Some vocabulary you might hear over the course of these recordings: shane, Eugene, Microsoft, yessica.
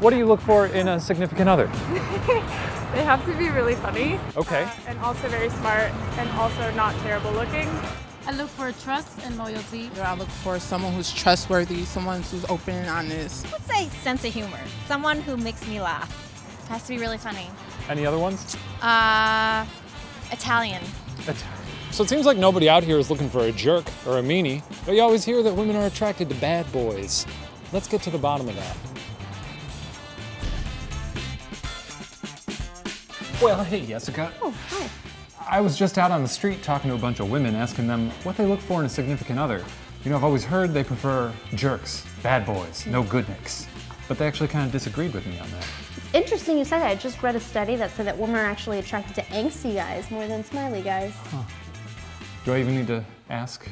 What do you look for in a significant other? They have to be really funny. Okay. And also very smart and also not terrible looking. I look for trust and loyalty. I look for someone who's trustworthy, someone who's open and honest. I would say sense of humor. Someone who makes me laugh. Has to be really funny. Any other ones? Italian. So it seems like nobody out here is looking for a jerk or a meanie, but you always hear that women are attracted to bad boys. Let's get to the bottom of that. Well, hey, Jessica. Oh, hi. I was just out on the street talking to a bunch of women, asking them what they look for in a significant other. You know, I've always heard they prefer jerks, bad boys, no goodnicks. But they actually kind of disagreed with me on that. It's interesting you said that. I just read a study that said that women are actually attracted to angsty guys more than smiley guys. Huh. Do I even need to ask?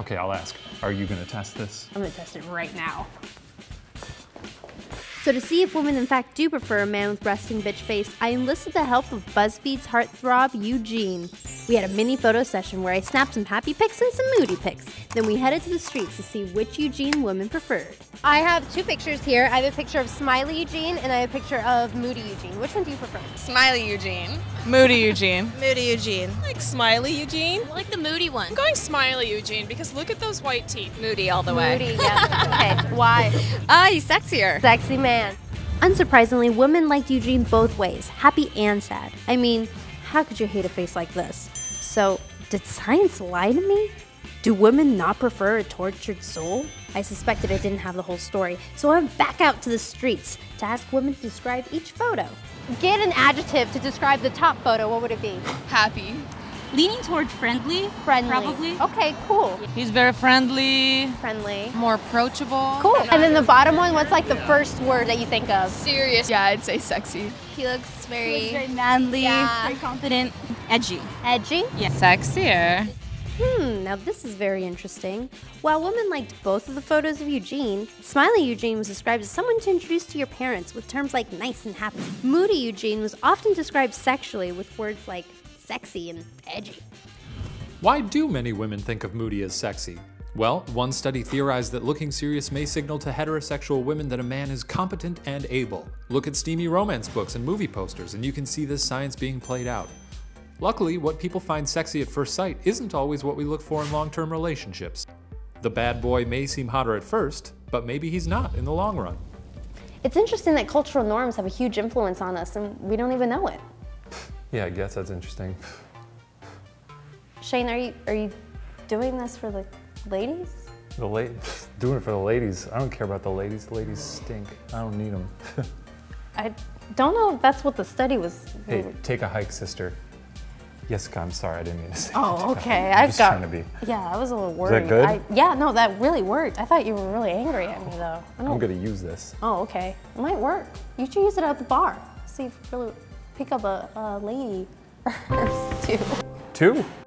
Okay, I'll ask. Are you gonna test this? I'm gonna test it right now. So to see if women in fact do prefer a man with resting bitch face, I enlisted the help of BuzzFeed's heartthrob, Eugene. We had a mini photo session where I snapped some happy pics and some moody pics. Then we headed to the streets to see which Eugene women preferred. I have two pictures here. I have a picture of smiley Eugene and I have a picture of moody Eugene. Which one do you prefer? Smiley Eugene. Moody Eugene. Moody Eugene. I like smiley Eugene. I like the moody one. I'm going smiley Eugene because look at those white teeth. Moody all the way. Moody, yeah. Okay. Why? He's sexier. Sexy man. Unsurprisingly, women liked Eugene both ways, happy and sad. I mean, how could you hate a face like this? So, did science lie to me? Do women not prefer a tortured soul? I suspected I didn't have the whole story, so I went back out to the streets to ask women to describe each photo. Get an adjective to describe the top photo, what would it be? Happy. Leaning toward friendly. Friendly. Probably. Okay, cool. He's very friendly. Friendly. More approachable. Cool. And then the bottom one, what's like the first word that you think of? Serious. Yeah, I'd say sexy. He looks very manly. Yeah. Very confident. Edgy. Edgy? Yeah. Sexier. Now this is very interesting. While women liked both of the photos of Eugene, smiley Eugene was described as someone to introduce to your parents with terms like nice and happy. Moody Eugene was often described sexually with words like sexy and edgy. Why do many women think of moody as sexy? Well, one study theorized that looking serious may signal to heterosexual women that a man is competent and able. Look at steamy romance books and movie posters, and you can see this science being played out. Luckily, what people find sexy at first sight isn't always what we look for in long-term relationships. The bad boy may seem hotter at first, but maybe he's not in the long run. It's interesting that cultural norms have a huge influence on us, and we don't even know it. Yeah, I guess that's interesting. Shane, are you doing this for the ladies? Doing it for the ladies. I don't care about the ladies. The ladies stink. I don't need them. I don't know if that's what the study was. Hey, take a hike, sister. Jessica, I'm sorry. I didn't mean to say that. Oh, okay. Yeah, I was a little worried. Is that good? Yeah, no, that really worked. I thought you were really angry at me, though. I'm going to use this. Oh, okay. It might work. You should use it at the bar. See if it really... Pick up a lady, or two. Two?